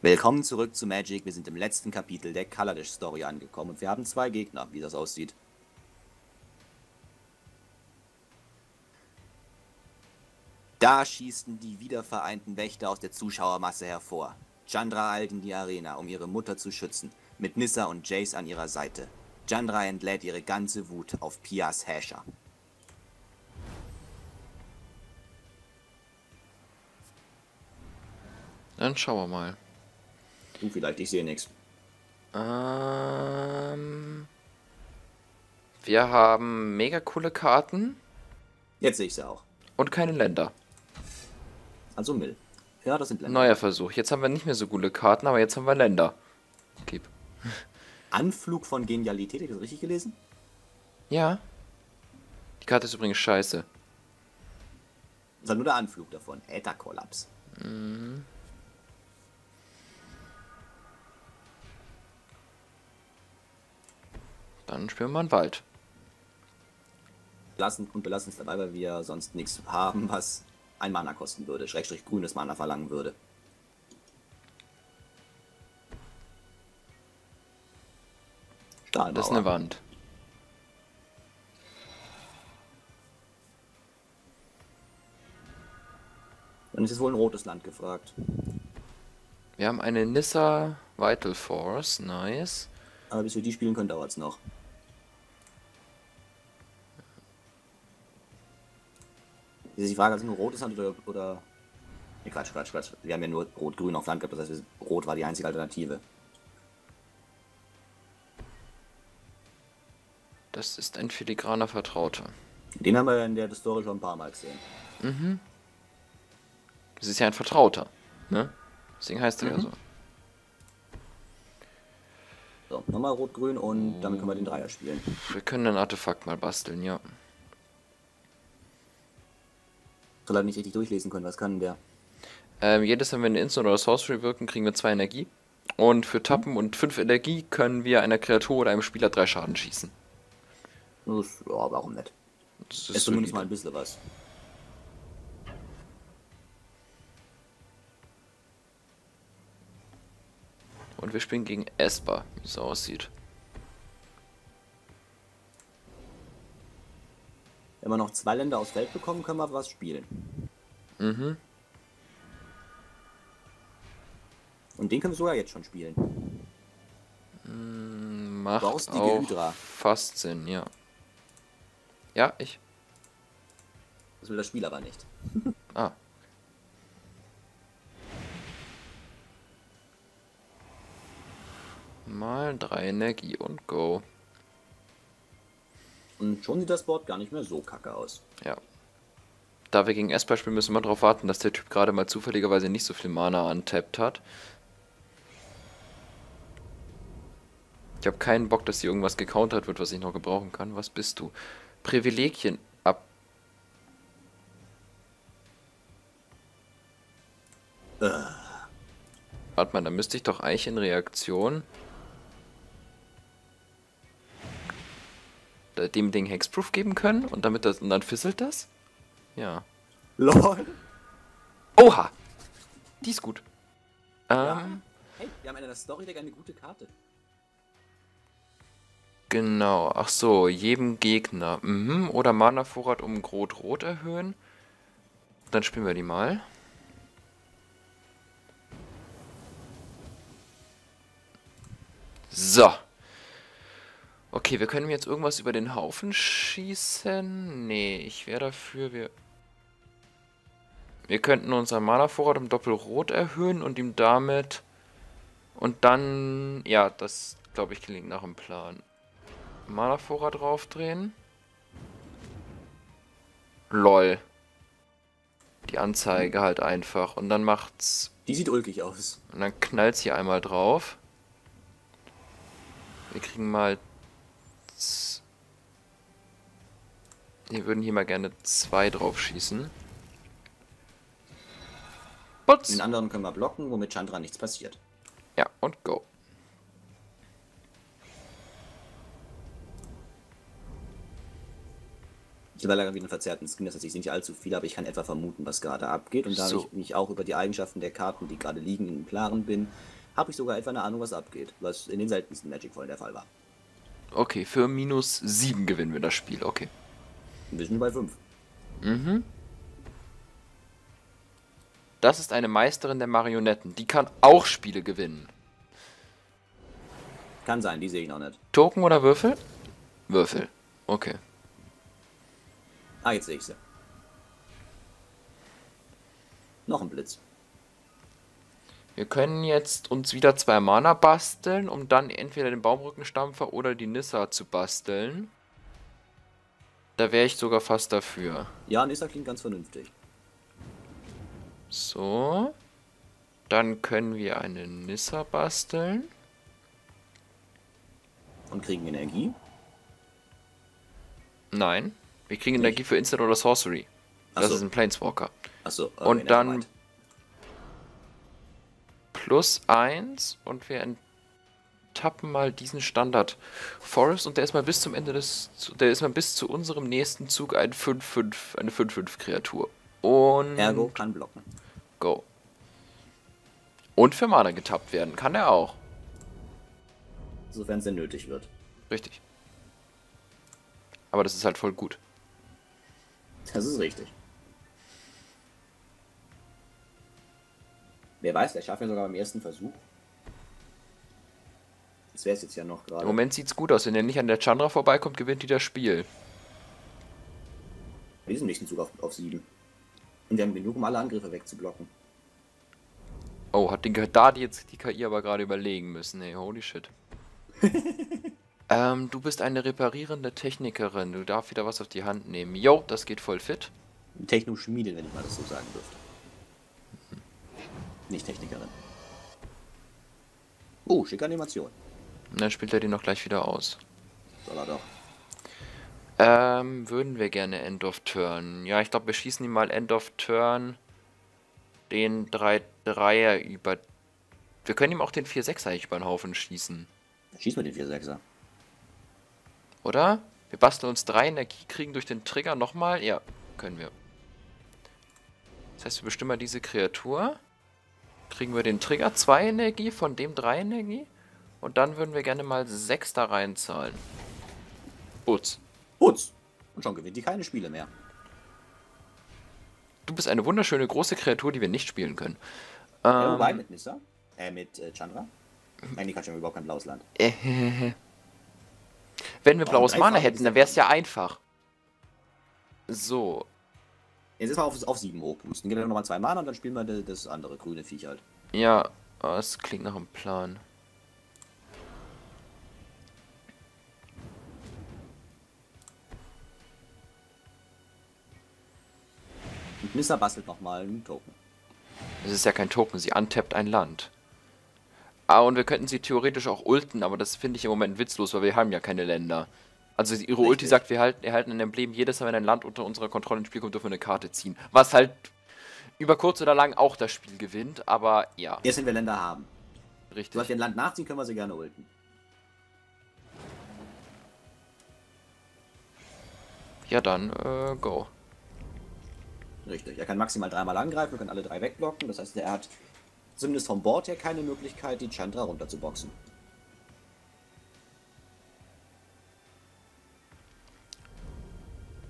Willkommen zurück zu Magic, wir sind im letzten Kapitel der Kaladesh-Story angekommen und wir haben zwei Gegner, wie das aussieht. Da schießen die wiedervereinten Wächter aus der Zuschauermasse hervor. Chandra eilt in die Arena, um ihre Mutter zu schützen, mit Nissa und Jace an ihrer Seite. Chandra entlädt ihre ganze Wut auf Pias Häscher. Dann schauen wir mal. Du vielleicht, ich sehe nichts. Wir haben mega coole Karten. Jetzt sehe ich sie auch. Und keine Länder. Also Müll. Ja, das sind Länder. Neuer Versuch. Jetzt haben wir nicht mehr so coole Karten, aber jetzt haben wir Länder. Keep. Anflug von Genialität, habe ich das richtig gelesen? Ja. Die Karte ist übrigens scheiße. Das war nur der Anflug davon. Aether Collapse. Mhm. Dann spüren wir einen Wald. Belassen es dabei, weil wir sonst nichts haben, was ein Mana kosten würde. Schrägstrich grünes Mana verlangen würde. Stahlmauer. Das ist eine Wand. Dann ist es wohl ein rotes Land gefragt. Wir haben eine Nissa Vital Force, nice. Aber bis wir die spielen können, dauert es noch. Jetzt ist die Frage, ob es nur rot ist oder... Nee, Quatsch. Wir haben ja nur rot-grün auf Land gehabt, das heißt, rot war die einzige Alternative. Das ist ein filigraner Vertrauter. Den haben wir in der Story schon ein paar Mal gesehen. Mhm. Das ist ja ein Vertrauter, ne? Deswegen heißt er ja so. So, nochmal rot-grün und damit können wir den Dreier spielen. Wir können ein Artefakt mal basteln, ja. Ich habe nicht richtig durchlesen können, was kann der? Jedes Mal, wenn wir eine Instant oder Sorcery wirken, kriegen wir 2 Energie. Und für Tappen und 5 Energie können wir einer Kreatur oder einem Spieler 3 Schaden schießen. Ja, warum nicht? Das ist zumindest mal ein bisschen was. Und wir spielen gegen Esper, wie es aussieht. Wenn wir noch 2 Länder aufs Feld bekommen, können wir was spielen. Mhm. Und den können wir sogar jetzt schon spielen. Macht auch Hydra. Fast Sinn, ja. Ja, ich. Das will das Spiel aber nicht. Ah. Mal 3 Energie und go. Und schon sieht das Board gar nicht mehr so kacke aus. Ja. Da wir gegen Esper spielen, müssen wir darauf warten, dass der Typ gerade mal zufälligerweise nicht so viel Mana antappt hat. Ich habe keinen Bock, dass hier irgendwas gecountert wird, was ich noch gebrauchen kann. Was bist du? Privilegien ab. Warte mal, da müsste ich doch eigentlich in Reaktion dem Ding Hexproof geben können und damit das und dann fisselt das? Ja. LOL. Oha! Die ist gut. Hey, wir haben in der Story Deck eine gute Karte. Genau, ach so, jedem Gegner. Mhm. Oder Mana-Vorrat um Grot-Rot erhöhen. Dann spielen wir die mal. So. Okay, wir können jetzt irgendwas über den Haufen schießen. Nee, ich wäre dafür, wir könnten unseren Mana-Vorrat um Doppelrot erhöhen und ihm damit... Und dann... Ja, das, glaube ich, klingt nach dem Plan. Mana-Vorrat draufdrehen. LOL. Die Anzeige halt einfach. Und dann macht's... Die sieht ulkig aus. Und dann knallt's hier einmal drauf. Wir kriegen mal... Wir würden hier mal gerne 2 drauf schießen. Butz. Den anderen können wir blocken, womit Chandra nichts passiert. Ja, und go. Ich habe leider wieder einen verzerrten Skin, das heißt, ich sehe nicht allzu viel, aber ich kann etwa vermuten, was gerade abgeht. Und da ich mich auch über die Eigenschaften der Karten, die gerade liegen, im Klaren bin, habe ich sogar etwa eine Ahnung, was abgeht, was in den seltensten Magic-Vollen der Fall war. Okay, für -7 gewinnen wir das Spiel, okay. Wir sind bei 5. Mhm. Das ist eine Meisterin der Marionetten, die kann auch Spiele gewinnen. Kann sein, die sehe ich noch nicht. Token oder Würfel? Würfel, okay. Ah, jetzt sehe ich sie. Noch ein Blitz. Wir können jetzt uns wieder 2 Mana basteln, um dann entweder den Baumrückenstampfer oder die Nissa zu basteln. Da wäre ich sogar fast dafür. Ja, Nissa klingt ganz vernünftig. So. Dann können wir eine Nissa basteln. Und kriegen Energie? Nein. Wir kriegen nicht Energie für Instant oder Sorcery. Das ist ein Planeswalker. Achso. Und dann +1 und wir enttappen mal diesen Standard Forest und der ist mal bis zum Ende des, der ist mal bis zu unserem nächsten Zug ein 5/5, eine 5/5 Kreatur. Und ergo kann blocken. Go. Und für Mana getappt werden kann er auch. Sofern es denn nötig wird. Richtig. Aber das ist halt voll gut. Das ist richtig. Wer weiß, der schafft ja sogar beim ersten Versuch. Das wäre es jetzt ja noch gerade. Im Moment sieht's gut aus. Wenn er nicht an der Chandra vorbeikommt, gewinnt die das Spiel. Wir sind nicht im Zug auf 7. Und wir haben genug, um alle Angriffe wegzublocken. Oh, hat den da jetzt die KI aber gerade überlegen müssen. Ey, holy shit. Du bist eine reparierende Technikerin. Du darfst wieder was auf die Hand nehmen. Jo, das geht voll fit. Techno-Schmiede, wenn ich mal das so sagen dürfte. Nicht Technikerin. Oh, schicke Animation. Dann spielt er die noch gleich wieder aus. Soll er doch. Würden wir gerne End of Turn. Ja, ich glaube, wir schießen ihm mal End of Turn den 3-3er über... Wir können ihm auch den 4-6er über den Haufen schießen. Schieß mal den 4-6er. Oder? Wir basteln uns 3 Energie, kriegen durch den Trigger nochmal. Ja, können wir. Das heißt, wir bestimmen mal diese Kreatur. Kriegen wir den Trigger 2 Energie, von dem 3 Energie. Und dann würden wir gerne mal 6 da reinzahlen. Putz. Putz. Und schon gewinnt die keine Spiele mehr. Du bist eine wunderschöne große Kreatur, die wir nicht spielen können. Ja, wobei mit Nissa? Mit Chandra? Nein, die kann schon überhaupt kein blaues Land. Wenn wir blaues Mana hätten, dann wäre es ja einfach. So. Jetzt ist mal auf 7 hochpusten. Gehen wir nochmal 2 Mana und dann spielen wir das andere grüne Viech halt. Ja, das klingt nach einem Plan. Und Nissa bastelt nochmal einen Token. Es ist ja kein Token, sie untappt ein Land. Ah, und wir könnten sie theoretisch auch ulten, aber das finde ich im Moment witzlos, weil wir haben ja keine Länder. Also ihre Ulti sagt, wir erhalten ein Emblem, jedes Mal, wenn ein Land unter unserer Kontrolle ins Spiel kommt, dürfen wir eine Karte ziehen. Was halt über kurz oder lang auch das Spiel gewinnt, aber ja. Erst wenn wir Länder haben. Richtig. Sobald wir ein Land nachziehen, können wir sie gerne ulten. Ja dann, go. Richtig, er kann maximal 3 Mal angreifen, wir können alle 3 wegblocken, das heißt, er hat... zumindest vom Board her keine Möglichkeit, die Chandra runterzuboxen.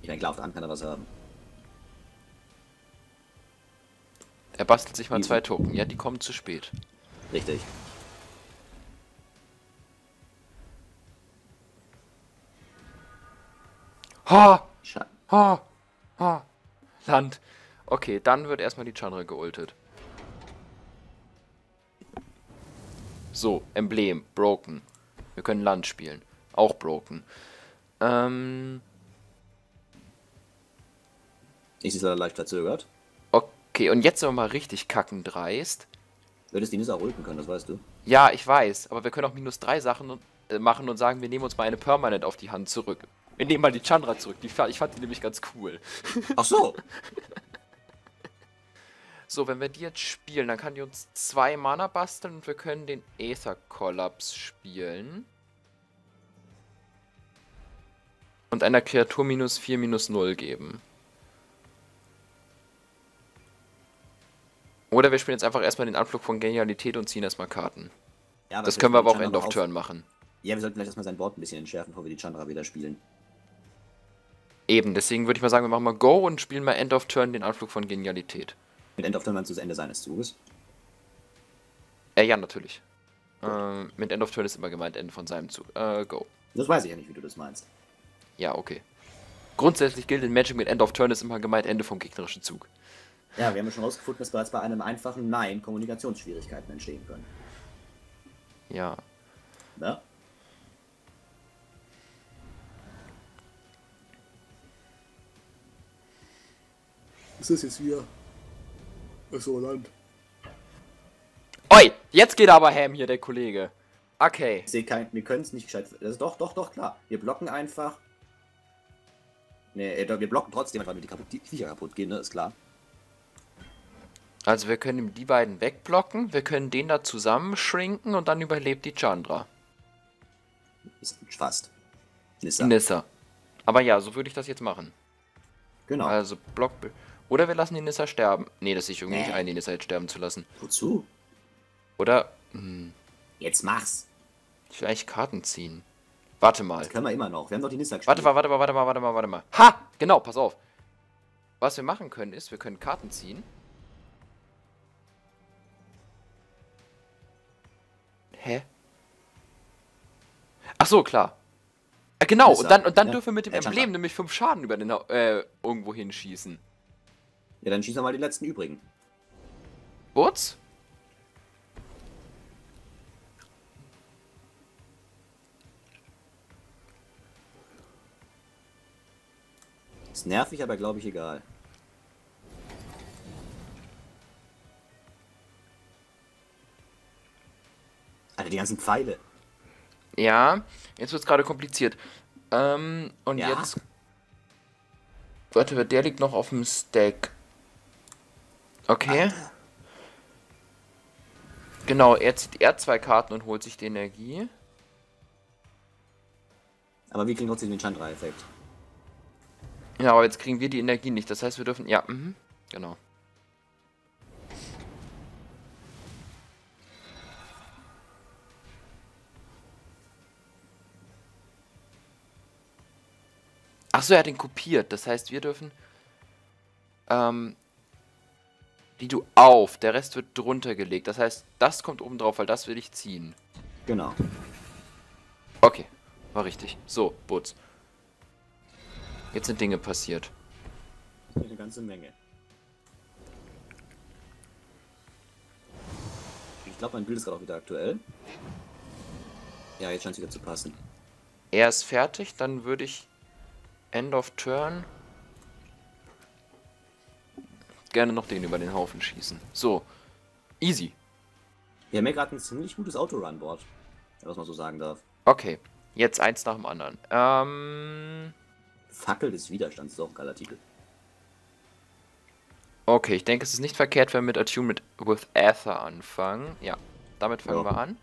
Ich meine, klar, auf der Hand kann er was haben. Er bastelt sich mal 2 Token. Ja, die kommen zu spät. Richtig. Ha! Ha! Ha! Land. Okay, dann wird erstmal die Chandra geultet. So, Emblem, broken. Wir können Land spielen. Auch broken. Ich sehe es leider leicht verzögert. Okay, und jetzt sind wir mal richtig kacken dreist. Du hättest die Nissa auch ulten können, das weißt du. Ja, ich weiß, aber wir können auch -3 Sachen machen und sagen, wir nehmen uns mal eine Permanent auf die Hand zurück. Wir nehmen mal die Chandra zurück. Ich fand die nämlich ganz cool. Ach so. So, wenn wir die jetzt spielen, dann kann die uns 2 Mana basteln und wir können den Aether Collapse spielen. und einer Kreatur -4/-0 geben. Oder wir spielen jetzt einfach erstmal den Anflug von Genialität und ziehen erstmal Karten. Ja, das können wir aber auch End of Turn machen. Ja, wir sollten vielleicht erstmal sein Board ein bisschen entschärfen, bevor wir die Chandra wieder spielen. Eben, deswegen würde ich mal sagen, wir machen mal Go und spielen mal End of Turn den Anflug von Genialität. Mit End of Turn meinst du das Ende seines Zuges? Ja, natürlich. Mit End of Turn ist immer gemeint Ende von seinem Zug. Go. Das weiß ich ja nicht, wie du das meinst. Ja, okay. Grundsätzlich gilt in Magic, mit End of Turn ist immer gemeint Ende vom gegnerischen Zug. Ja, wir haben schon rausgefunden, dass bereits bei einem einfachen Nein Kommunikationsschwierigkeiten entstehen können. Ja. Na? Ist das jetzt hier? Ist so Land. Oi! Jetzt geht aber ham hier, der Kollege. Okay. Ich sehe kein, wir können es nicht gescheit. Das ist doch, klar. Wir blocken einfach. Nee, wir blocken trotzdem, weil wir die Viecher kaputt gehen, ne? Ist klar. Also wir können die beiden wegblocken, wir können den da zusammenschrinken und dann überlebt die Chandra. Ist fast. Nissa. Aber ja, so würde ich das jetzt machen. Genau. Also Block. Oder wir lassen die Nissa sterben. Nee, das sehe ich irgendwie nicht ein, die Nissa jetzt sterben zu lassen. Wozu? Oder? Jetzt mach's. Vielleicht Karten ziehen. Warte mal. Das können wir immer noch. Wir haben doch die Nissa gespielt. Warte mal. Ha! Genau, pass auf. Was wir machen können ist, wir können Karten ziehen. Hä? Ach so, klar. Genau, und dann dürfen wir mit dem Emblem nämlich 5 Schaden über den irgendwo hinschießen. Ja, dann schießen wir mal die letzten übrigen. Wurz? Ist nervig, aber glaube ich egal. Alter, die ganzen Pfeile. Ja, jetzt wird es gerade kompliziert. Und ja. Jetzt... Warte, der liegt noch auf dem Stack. Okay. Alter. Genau, jetzt zieht er 2 Karten und holt sich die Energie. Aber wir kriegen trotzdem den Chandra-Effekt. Ja, aber jetzt kriegen wir die Energie nicht. Das heißt, wir dürfen... Ja, genau. Achso, er hat ihn kopiert. Das heißt, wir dürfen... die du auf. Der Rest wird drunter gelegt. Das heißt, das kommt oben drauf, weil das will ich ziehen. Genau. Okay, war richtig. So, Butz. Jetzt sind Dinge passiert. Eine ganze Menge. Ich glaube, mein Bild ist gerade auch wieder aktuell. Ja, jetzt scheint es wieder zu passen. Er ist fertig, dann würde ich... End of Turn. Gerne noch den über den Haufen schießen. So. Easy. Wir haben ja gerade ein ziemlich gutes Autorun-Board. Was man so sagen darf. Okay. Jetzt eins nach dem anderen. Fackel des Widerstands ist auch ein geiler Titel. Okay, ich denke, es ist nicht verkehrt, wenn wir mit Attune with Aether anfangen. Ja, damit fangen wir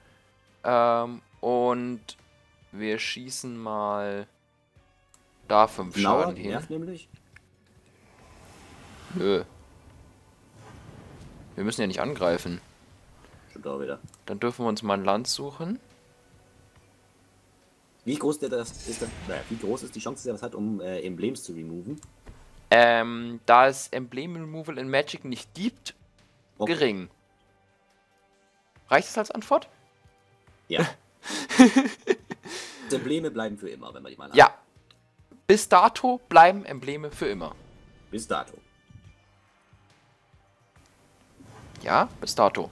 an. Und wir schießen mal... Da 5 Schaden hin. Nämlich? Nö. Wir müssen ja nicht angreifen. Stimmt auch wieder. Dann dürfen wir uns mal ein Land suchen. Wie groß, wie groß ist die Chance, dass er was hat, um Emblems zu removen? Da es Emblem-Removal in Magic nicht gibt, gering. Reicht es als Antwort? Ja. Embleme bleiben für immer, wenn man die mal hat. Ja. Bis dato bleiben Embleme für immer. Bis dato. Ja, bis dato.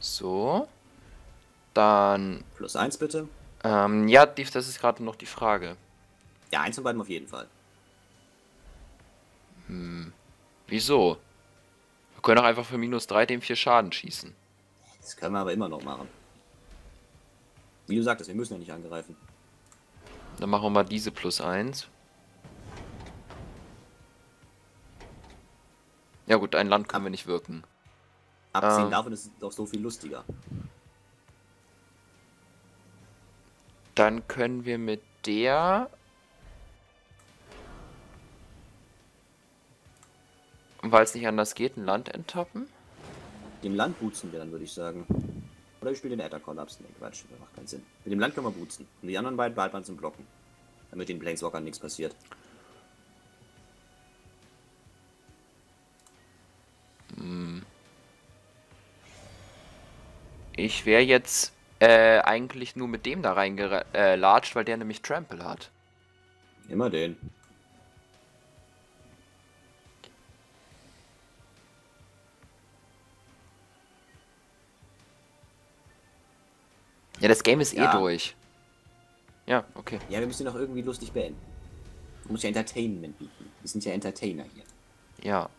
So. Dann... +1 bitte. Ja, das ist gerade noch die Frage. Ja, 1 von beiden auf jeden Fall. Wieso? Wir können doch einfach für -3 den 4 Schaden schießen. Das können wir aber immer noch machen. Wie du sagtest, wir müssen ja nicht angreifen. Dann machen wir mal diese +1. Ja gut, ein Land können wir nicht wirken. Abziehen davon ist es doch so viel lustiger. Dann können wir mit der... Weil es nicht anders geht, ein Land enttappen. Dem Land bootzen wir dann, würde ich sagen. Oder ich spiele den Aether Collapse. Nee, Quatsch, das macht keinen Sinn. Mit dem Land können wir bootzen. Und die anderen beiden behalten wir zum Blocken. Damit den Planeswalkern nichts passiert. Ich wäre jetzt eigentlich nur mit dem da reingelatscht, weil der nämlich Trample hat. Immer den. Ja, das Game ist eh durch. Ja, okay. Ja, wir müssen noch irgendwie lustig beenden. Du musst ja Entertainment bieten. Wir sind ja Entertainer hier. Ja.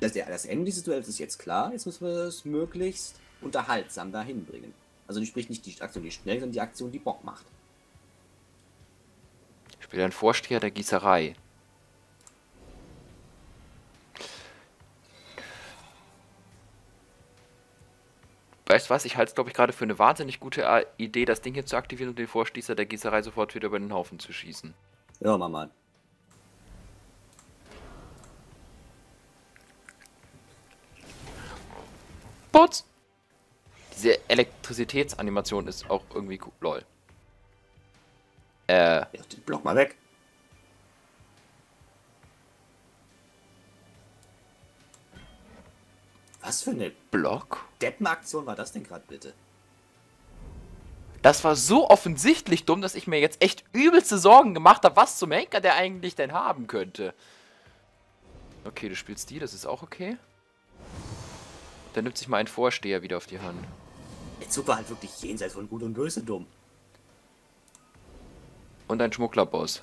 Das Ende dieses Duells ist jetzt klar. Jetzt müssen wir es möglichst unterhaltsam dahin bringen. Also sprich nicht die Aktion, die schnell, sondern die Aktion, die Bock macht. Ich spiele einen Vorsteher der Gießerei. Weißt du was? Ich halte es, glaube ich, gerade für eine wahnsinnig gute Idee, das Ding hier zu aktivieren und den Vorsteher der Gießerei sofort wieder über den Haufen zu schießen. Ja, mach mal. Putz! Diese Elektrizitätsanimation ist auch irgendwie cool. Lol. Ja, den Block mal weg. Was für eine Block? Deppenaktion war das denn gerade bitte? Das war so offensichtlich dumm, dass ich mir jetzt echt übelste Sorgen gemacht habe, was zum Henker der eigentlich denn haben könnte. Okay, du spielst die, das ist auch okay. Dann nimmt sich mal ein Vorsteher wieder auf die Hand. Der Zug war halt wirklich jenseits von Gut und Böse dumm. Und ein Schmugglerboss.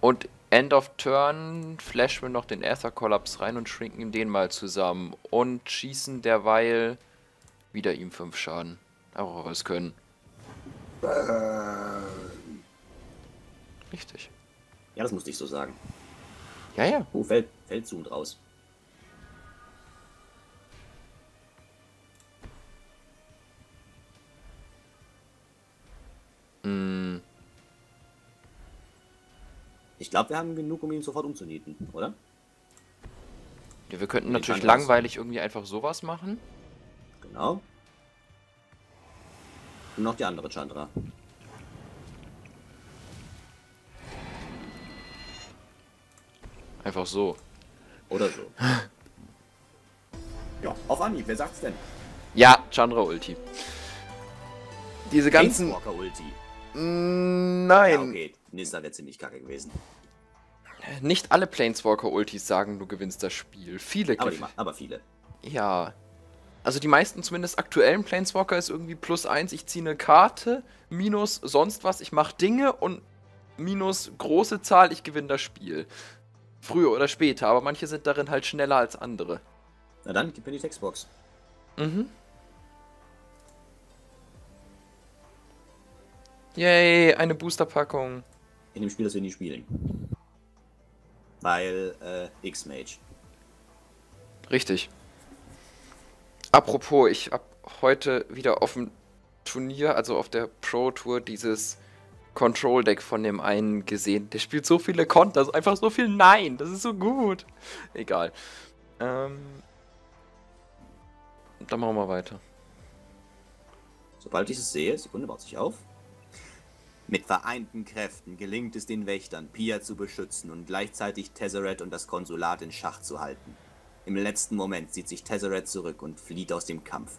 Und End of Turn flashen wir noch den Aether Collapse rein und schrinken ihm den mal zusammen. Und schießen derweil wieder ihm 5 Schaden. Aber was können. Richtig. Ja, das musste ich so sagen. Ja, ja. Oh, Feld zoomt raus. Ich glaube, wir haben genug, um ihn sofort umzunieten, oder? Ja, wir könnten natürlich langweilig irgendwie einfach sowas machen. Genau. Und noch die andere Chandra. Einfach so. Oder so. Ja, auf Anhieb, wer sagt's denn? Ja, Chandra Ulti. Diese ganzen... Planeswalker Ulti. Nein. Ja, okay, Nissa wäre ziemlich kacke gewesen. Nicht alle Planeswalker-Ultis sagen, du gewinnst das Spiel. Viele gewinnen. Aber viele. Ja. Also die meisten zumindest aktuellen Planeswalker ist irgendwie +1, ich ziehe eine Karte, minus sonst was, ich mache Dinge und minus große Zahl, ich gewinne das Spiel. Früher oder später, aber manche sind darin halt schneller als andere. Na dann, gib mir die Textbox. Mhm. Yay, eine Boosterpackung. In dem Spiel, das wir nie spielen. Weil, X-Mage. Richtig. Apropos, ich hab heute wieder auf dem Turnier, also auf der Pro-Tour, dieses Control-Deck von dem einen gesehen. Der spielt so viele Konter, einfach so viel Nein, das ist so gut. Egal. Dann machen wir weiter. Sobald ich es sehe, Sekunde baut sich auf. Mit vereinten Kräften gelingt es den Wächtern, Pia zu beschützen und gleichzeitig Tezzeret und das Konsulat in Schach zu halten. Im letzten Moment zieht sich Tezzeret zurück und flieht aus dem Kampf.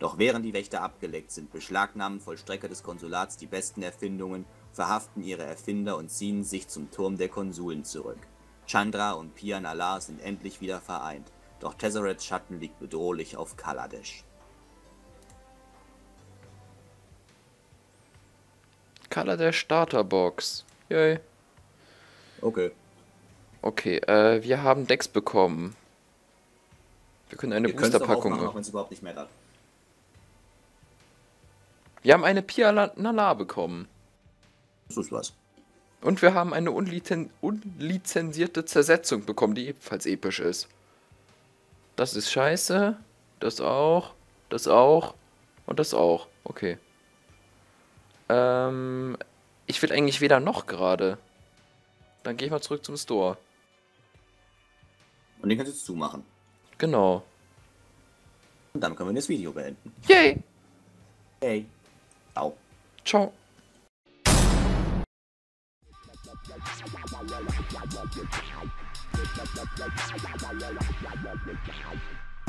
Doch während die Wächter abgelenkt sind, beschlagnahmen Vollstrecker des Konsulats die besten Erfindungen, verhaften ihre Erfinder und ziehen sich zum Turm der Konsuln zurück. Chandra und Pia Nala sind endlich wieder vereint, doch Tezzerets Schatten liegt bedrohlich auf Kaladesh. Der Starterbox. Yay. Okay. Okay, wir haben Decks bekommen. Wir können eine Boosterpackung machen, auch wenn es überhaupt nicht mattert. Wir haben eine Pia Nala bekommen. Das ist was. Und wir haben eine unlizenzierte Zersetzung bekommen, die ebenfalls episch ist. Das ist scheiße. Das auch. Das auch. Und das auch. Okay. Ich will eigentlich weder noch gerade. Dann gehe ich mal zurück zum Store. Und den kannst du jetzt zumachen. Genau. Und dann können wir das Video beenden. Yay! Hey. Au. Ciao.